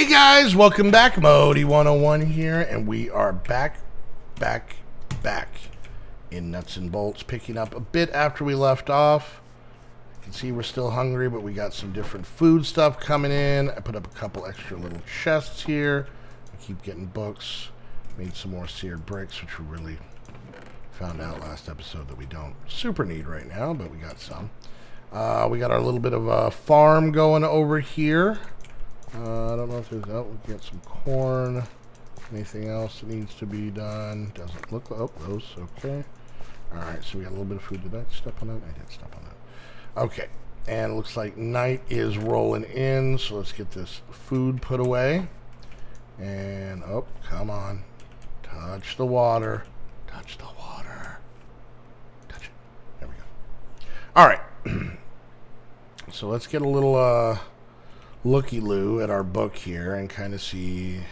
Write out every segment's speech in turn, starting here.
Hey guys, welcome back. modii101 here, and we are back in Nuts and Bolts, picking up a bit after we left off. You can see we're still hungry, but we got some different food stuff coming in. I put up a couple extra little chests here. I keep getting books. Made some more seared bricks, which we really found out last episode that we don't super need right now, but we got some. We got our little bit of a farm going over here. I don't know if there's we can get some corn. Anything else that needs to be done? Doesn't look like those. Okay. Alright, so we got a little bit of food. Did I step on that? I did step on that. Okay. And it looks like night is rolling in, so let's get this food put away. And oh, come on. Touch the water. Touch the water. Touch it. There we go. Alright. So let's get a little looky-loo at our book here and kind of see, if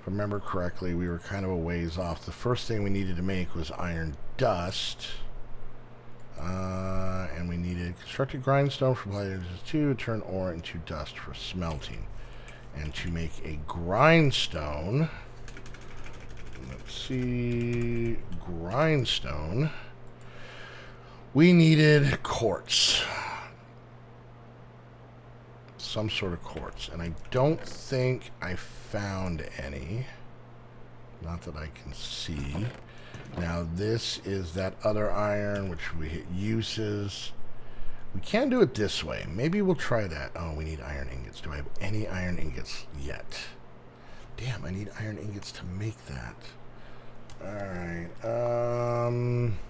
I remember correctly, we were kind of a ways off. The first thing we needed to make was iron dust, and we needed constructed grindstone for blades to turn ore into dust for smelting. And to make a grindstone, let's see, grindstone, we needed quartz. Some sort of quartz, and I don't think I found any, not that I can see. Now this is that other iron which we hit uses. We can do it this way, maybe we'll try that. Oh, we need iron ingots. Do I have any iron ingots yet? Damn, I need iron ingots to make that. All right,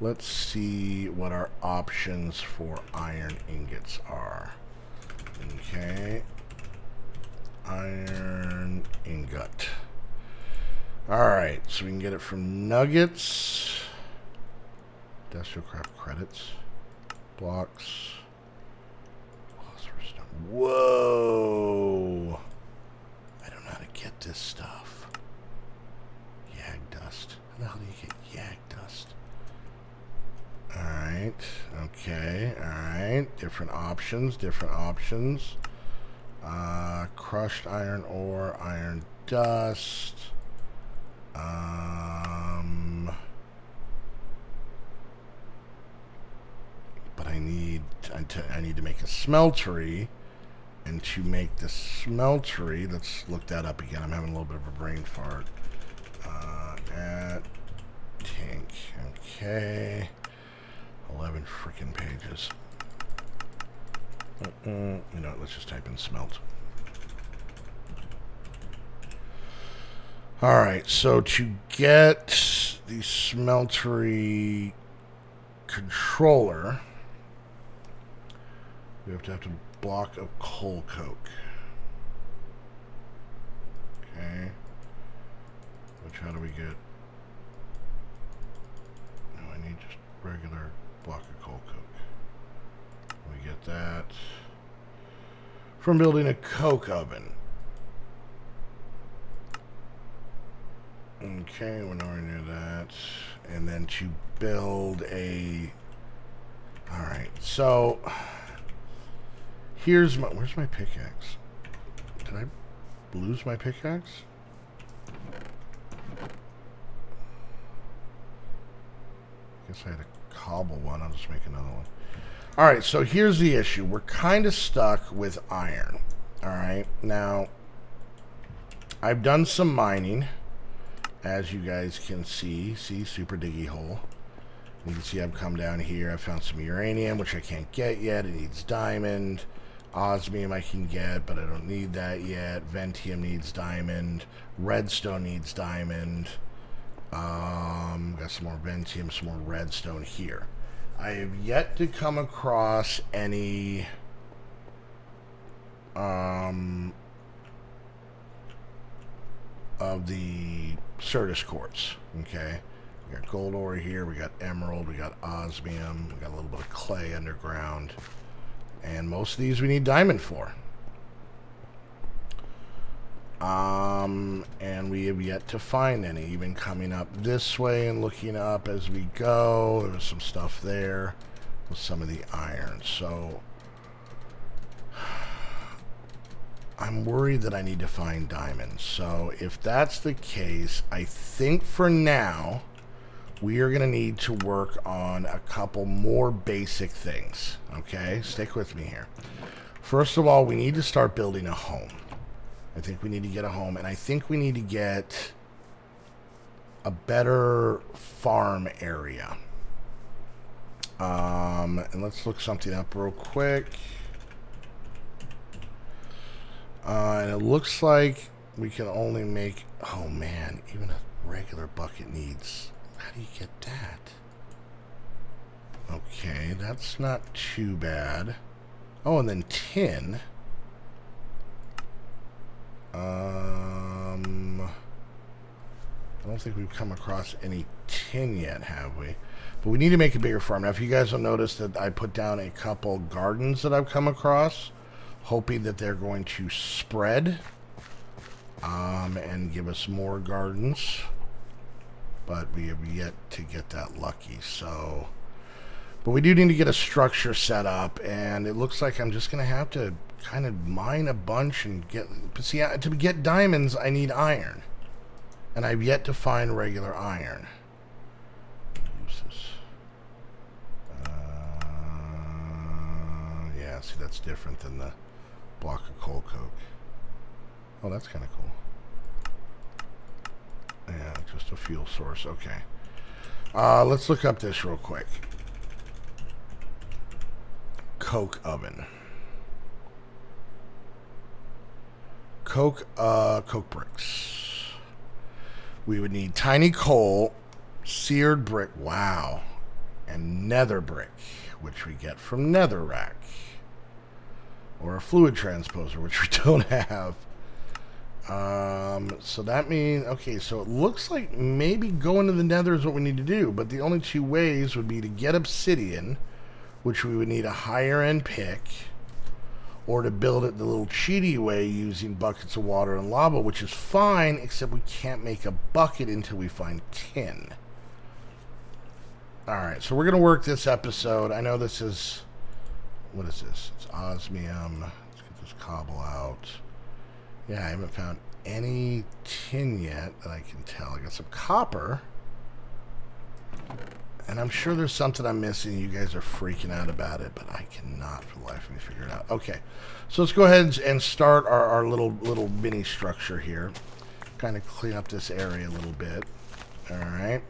let's see what our options for iron ingots are. Okay. Iron ingot. Alright, so we can get it from nuggets. Industrial craft credits. Blocks. Whoa! I don't know how to get this stuff. Yag dust. How the hell do you get yag dust? Alright, okay, alright. Different options, different options. Crushed iron ore, iron dust. But I need to make a smeltery. And to make the smeltery, let's look that up again. I'm having a little bit of a brain fart. At Tink, okay. 11 freaking pages. You know what, let's just type in smelt. Alright, so to get the smeltery controller, we have to have a block of coal coke. Okay. Which, how do we get? No, I need just regular block of coal coke. We get that from building a coke oven. Okay, we're nowhere near that. And then to build a... Alright, so... Here's my... Where's my pickaxe? Did I lose my pickaxe? I guess I had a cobble one. I'll just make another one. All right, so here's the issue. We're kind of stuck with iron. All right, now I've done some mining, as you guys can see. See, super diggy hole. You can see I've come down here. I found some uranium, which I can't get yet. It needs diamond. Osmium I can get, but I don't need that yet. Ventium needs diamond. Redstone needs diamond. Got some more ventium, some more redstone here. I have yet to come across any of the Certus quartz. Okay, we got gold ore here, we got emerald, we got osmium, we got a little bit of clay underground, and most of these we need diamond for. And we have yet to find any. Even coming up this way and looking up as we go, there's some stuff there with some of the iron. So I'm worried that I need to find diamonds. So if that's the case, I think for now we are going to need to work on a couple more basic things. Okay, stick with me here. First of all, we need to start building a home. I think we need to get a home, and I think we need to get a better farm area. And let's look something up real quick. And it looks like we can only make, oh man, even a regular bucket needs, how do you get that? Okay, that's not too bad. Oh, and then tin. I don't think we've come across any tin yet, have we? But we need to make a bigger farm. Now, if you guys will notice that I put down a couple gardens that I've come across, hoping that they're going to spread and give us more gardens. But we have yet to get that lucky. So, but we do need to get a structure set up, and it looks like I'm just going to have to kind of mine a bunch and get... But see, to get diamonds, I need iron. And I've yet to find regular iron. Yeah, see, that's different than the block of coal coke. Oh, that's kind of cool. Yeah, just a fuel source. Okay. Let's look up this real quick. Coke oven. Coke bricks. We would need tiny coal, seared brick, wow, and nether brick, which we get from netherrack, or a fluid transposer, which we don't have. So that means, okay, so it looks like maybe going to the nether is what we need to do, but the only two ways would be to get obsidian, which we would need a higher end pick, or to build it the little cheaty way using buckets of water and lava, which is fine, except we can't make a bucket until we find tin. Alright, so we're going to work this episode. I know this is, what is this? It's osmium. Let's get this cobble out. Yeah, I haven't found any tin yet that I can tell. I got some copper. And I'm sure there's something I'm missing. You guys are freaking out about it, but I cannot for the life of me figure it out. Okay, so let's go ahead and start our little mini structure here. Kind of clean up this area a little bit. All right.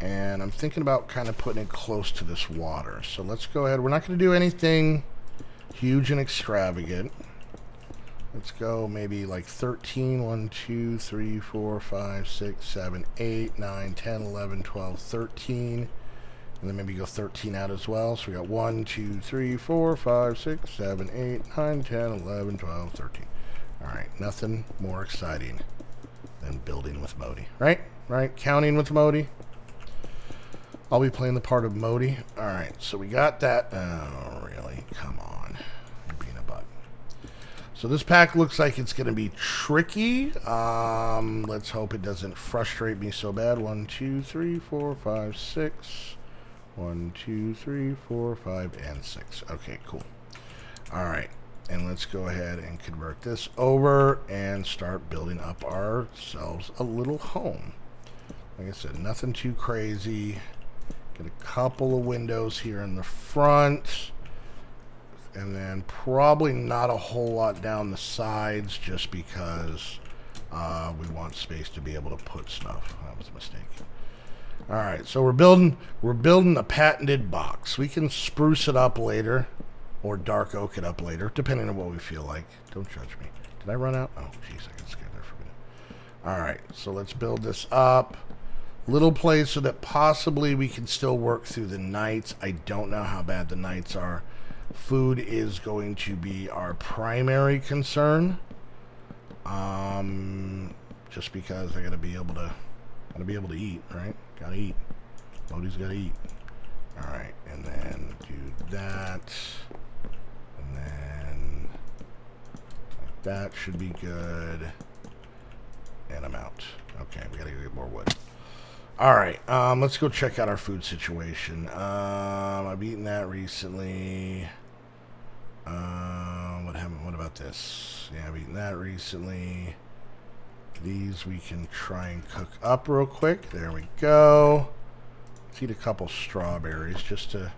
And I'm thinking about kind of putting it close to this water. So let's go ahead. We're not going to do anything huge and extravagant. Let's go maybe like 13, 1, 2, 3, 4, 5, 6, 7, 8, 9, 10, 11, 12, 13. And then maybe go 13 out as well. So we got 1, 2, 3, 4, 5, 6, 7, 8, 9, 10, 11, 12, 13. All right, nothing more exciting than building with Modi. Right? Right? Counting with Modi. I'll be playing the part of Modi. All right, so we got that. Oh, really? Come on. So this pack looks like it's going to be tricky. Let's hope it doesn't frustrate me so bad. 1, 2, 3, 4, 5, 6. 1, 2, 3, 4, 5, and 6. Okay, cool. All right, and let's go ahead and convert this over and start building up ourselves a little home. Like I said, nothing too crazy. Get a couple of windows here in the front. And then probably not a whole lot down the sides, just because we want space to be able to put stuff. That was a mistake. All right, so we're building a patented box. We can spruce it up later, or dark oak it up later, depending on what we feel like. Don't judge me. Did I run out? Oh, jeez, I got scared there for a minute. All right, so let's build this up. Little place so that possibly we can still work through the nights. I don't know how bad the nights are. Food is going to be our primary concern, just because I gotta be able to eat, right? Gotta eat. Modi's gotta eat. All right, and then do that, and then like that should be good. And I'm out. Okay, we gotta go get more wood. All right, let's go check out our food situation. I've eaten that recently. What happened? What about this? Yeah, I've eaten that recently. These we can try and cook up real quick. There we go. Let's eat a couple strawberries just to,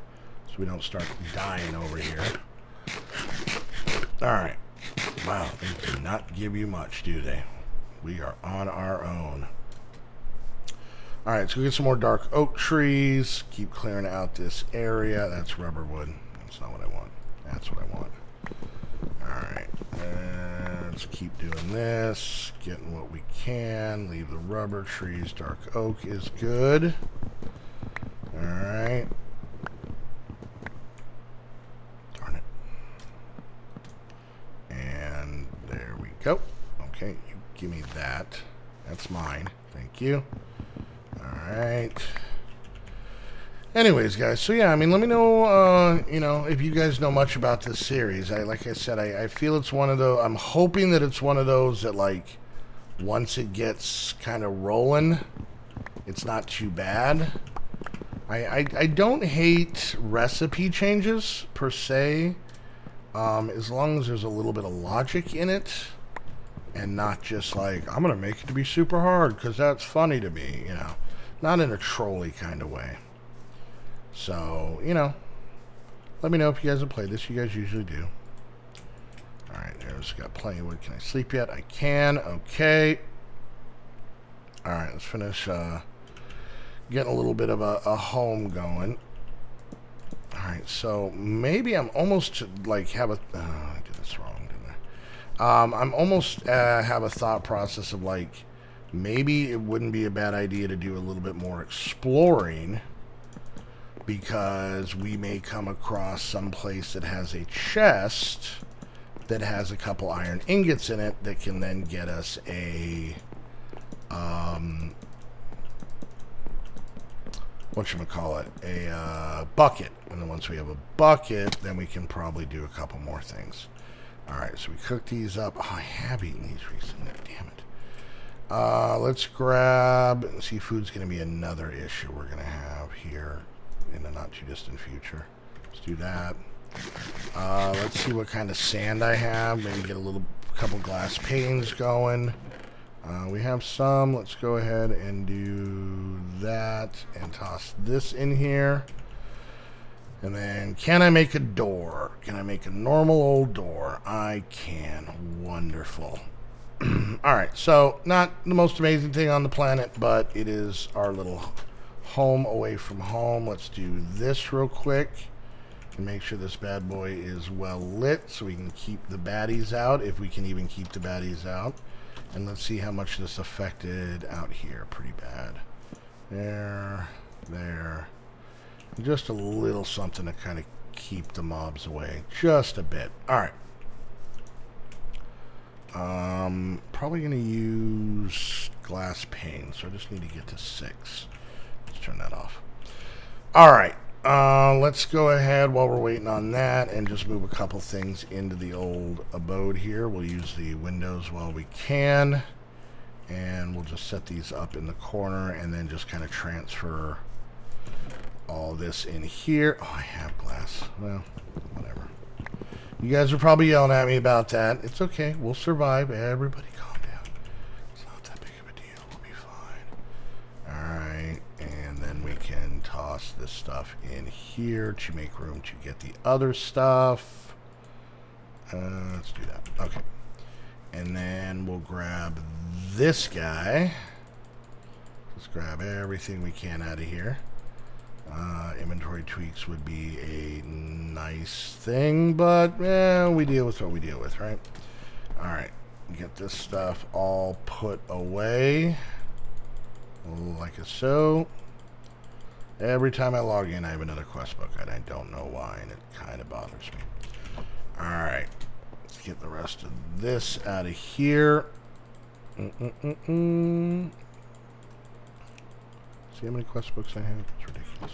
so we don't start dying over here. All right. Wow, they do not give you much, do they? We are on our own. All right, so we get some more dark oak trees. Keep clearing out this area. That's rubber wood. That's not what I want. That's what I want. All right. Let's keep doing this, getting what we can. Leave the rubber trees. Dark oak is good. All right. Darn it. And there we go. Okay, you give me that. That's mine. Thank you. All right. Anyways, guys, so yeah, I mean, let me know, you know, if you guys know much about this series. Like I said, I feel it's one of those, I'm hoping that it's one of those that, like, once it gets kind of rolling, it's not too bad. I don't hate recipe changes, per se, as long as there's a little bit of logic in it, and not just like, I'm going to make it to be super hard, because that's funny to me, you know. Not in a trolly kind of way. So, you know, let me know if you guys have played this. You guys usually do. All right, there's got plenty of wood. Can I sleep yet? I can. Okay. All right, let's finish getting a little bit of a home going. All right, so maybe I'm almost like have a... I did this wrong, didn't I? I'm almost have a thought process of like maybe it wouldn't be a bad idea to do a little bit more exploring, because we may come across some place that has a chest that has a couple iron ingots in it that can then get us a whatchamacallit, a bucket. And then once we have a bucket, then we can probably do a couple more things. All right, so we cook these up. Oh, I have eaten these recently, damn it. Let's grab, see, food's gonna be another issue we're gonna have here in the not too distant future. Let's do that. Let's see what kind of sand I have. Maybe get a little couple glass panes going. We have some. Let's go ahead and do that and toss this in here. And then, can I make a door? Can I make a normal old door? I can. Wonderful. All right, so not the most amazing thing on the planet, but it is our little home away from home. Let's do this real quick and make sure this bad boy is well lit so we can keep the baddies out, if we can even keep the baddies out. And let's see how much this affected out here. Pretty bad. There, there. Just a little something to kind of keep the mobs away. Just a bit. All right. Probably going to use glass pane, so I just need to get to 6. Turn that off. All right, let's go ahead while we're waiting on that and just move a couple things into the old abode here. We'll use the windows while we can, and we'll just set these up in the corner and then just kind of transfer all this in here. Oh, I have glass. Well, whatever. You guys are probably yelling at me about that. It's okay. We'll survive. Everybody calm down. It's not that big of a deal. We'll be fine. All right. Can toss this stuff in here to make room to get the other stuff. Let's do that. Okay. And then we'll grab this guy. Let's grab everything we can out of here. Inventory tweaks would be a nice thing, but we deal with what we deal with, right? All right. Get this stuff all put away. Like so. Every time I log in, I have another quest book, and I don't know why, and it kind of bothers me. All right, let's get the rest of this out of here. See how many quest books I have? It's ridiculous.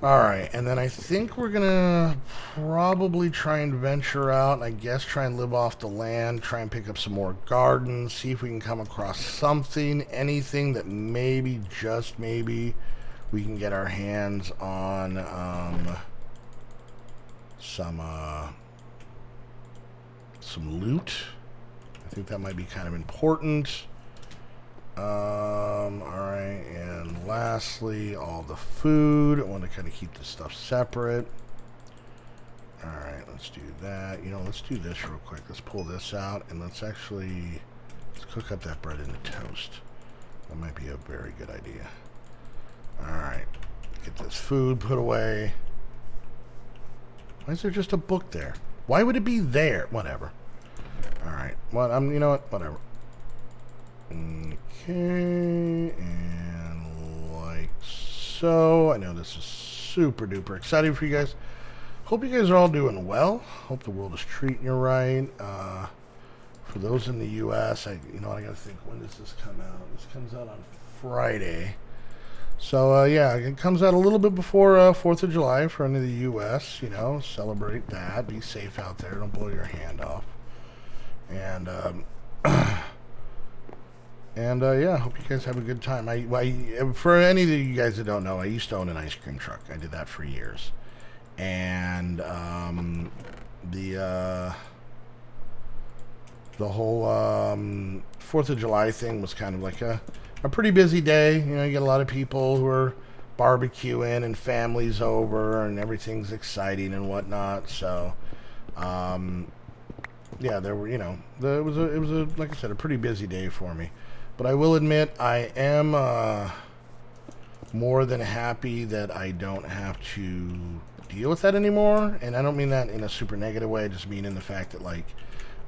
All right, and then I think we're gonna probably try and venture out, and I guess try and live off the land, try and pick up some more gardens, see if we can come across something, anything that maybe, just maybe, we can get our hands on some loot. I think that might be kind of important. Alright, and lastly, all the food. I want to kind of keep this stuff separate. Alright, let's do that. You know, let's do this real quick. Let's pull this out, and let's cook up that bread in the toast. That might be a very good idea. Alright, get this food put away. Why is there just a book there? Why would it be there? Whatever. Alright, well, you know what? Whatever. Okay, and like so. I know this is super duper exciting for you guys. Hope you guys are all doing well. Hope the world is treating you right. For those in the U.S., you know, I gotta think, when does this come out? This comes out on Friday. So, yeah, it comes out a little bit before 4th of July for any of the U.S., you know, celebrate that. Be safe out there. Don't blow your hand off. And, yeah, hope you guys have a good time. For any of you guys that don't know, I used to own an ice cream truck. I did that for years. And, the whole 4th of July thing was kind of like a pretty busy day. You know, you get a lot of people who are barbecuing and families over and everything's exciting and whatnot. So, yeah, there were, you know, it was like I said, a pretty busy day for me. But I will admit, I am more than happy that I don't have to deal with that anymore. And I don't mean that in a super negative way. I just mean in the fact that, like,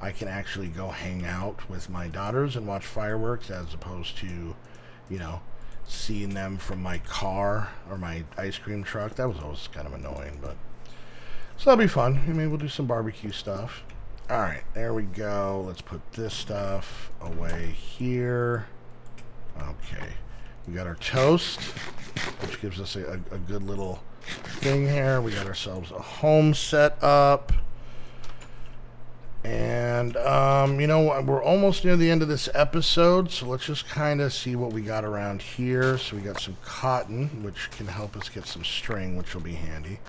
I can actually go hang out with my daughters and watch fireworks as opposed to, you know, seeing them from my car or my ice cream truck. That was always kind of annoying, but... So that'll be fun. I mean, we'll do some barbecue stuff. Alright, there we go. Let's put this stuff away here. Okay. We got our toast, which gives us a good little thing here. We got ourselves a home set up. And, you know, we're almost near the end of this episode, so let's just kind of see what we got around here. So we got some cotton, which can help us get some string, which will be handy.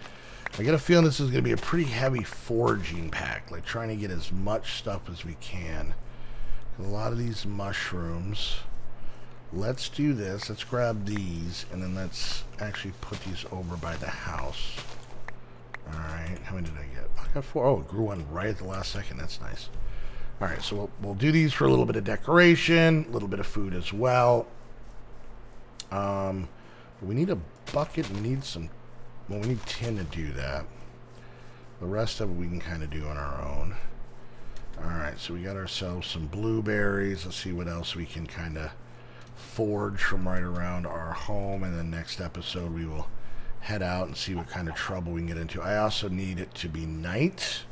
I get a feeling this is going to be a pretty heavy foraging pack, like trying to get as much stuff as we can. A lot of these mushrooms. Let's do this. Let's grab these, and then let's actually put these over by the house. Alright, how many did I get? I got 4. Oh, it grew one right at the last second. That's nice. Alright, so we'll do these for a little bit of decoration, a little bit of food as well. We need a bucket. We need some... Well, we need tin to do that. The rest of it we can kind of do on our own. Alright, so we got ourselves some blueberries. Let's see what else we can kind of forge from right around our home. And then next episode we will... head out and see what kind of trouble we can get into. I also need it to be night,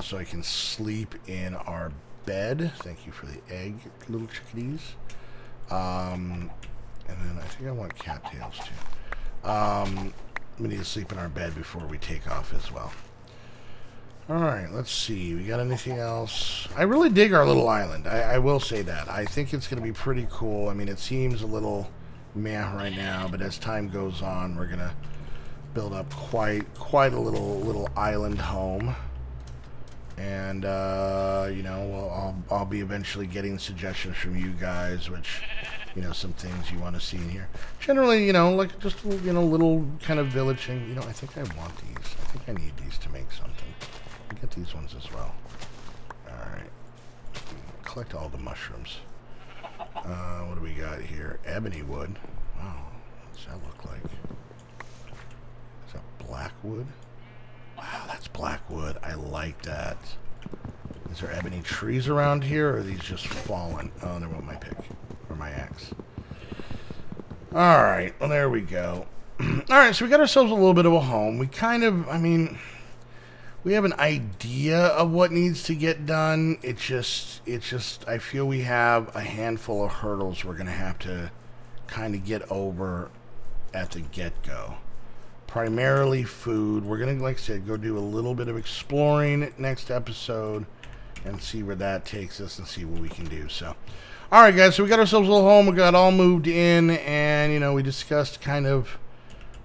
so I can sleep in our bed. Thank you for the egg, little chickadees. And then I think I want cattails too. We need to sleep in our bed before we take off as well. Alright, let's see. We got anything else? I really dig our little island. I will say that. I think it's going to be pretty cool. I mean, it seems a little... meh right now, but as time goes on, we're gonna build up quite a little island home, and you know, I'll be eventually getting suggestions from you guys, which, you know, some things you want to see in here. Generally, you know, like just, you know, little kind of village thing. You know, I think I want these. I think I need these to make something. I'll get these ones as well. All right, collect all the mushrooms. What do we got here? Ebony wood. Wow, what does that look like? Is that black wood? Wow, that's black wood. I like that. Is there ebony trees around here, or are these just fallen? Oh, there went my pick, or my axe. Alright, well, there we go. Alright, so we got ourselves a little bit of a home. We kind of, I mean... we have an idea of what needs to get done. It's just, I feel we have a handful of hurdles we're going to have to kind of get over at the get-go. Primarily food. We're going to, like I said, go do a little bit of exploring next episode and see where that takes us and see what we can do. So, all right, guys, so we got ourselves a little home. We got all moved in, and, you know, we discussed kind of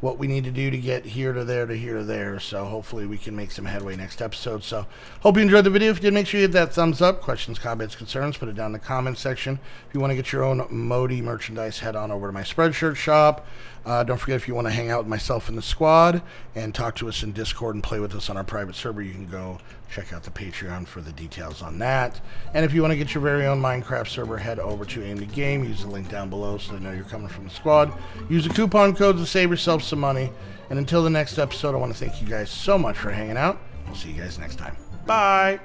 what we need to do to get here to there to here to there. So hopefully we can make some headway next episode. So hope you enjoyed the video. If you did, make sure you hit that thumbs up. Questions, comments, concerns, put it down in the comment section. If you want to get your own Modi merchandise, head on over to my Spreadshirt shop. Don't forget, if you want to hang out with myself and the squad and talk to us in Discord and play with us on our private server, you can go check out the Patreon for the details on that. And if you want to get your very own Minecraft server, head over to a2g the game. Use the link down below so they know you're coming from the squad. Use the coupon codes to save yourself some money. And until the next episode, I want to thank you guys so much for hanging out. We'll see you guys next time. Bye!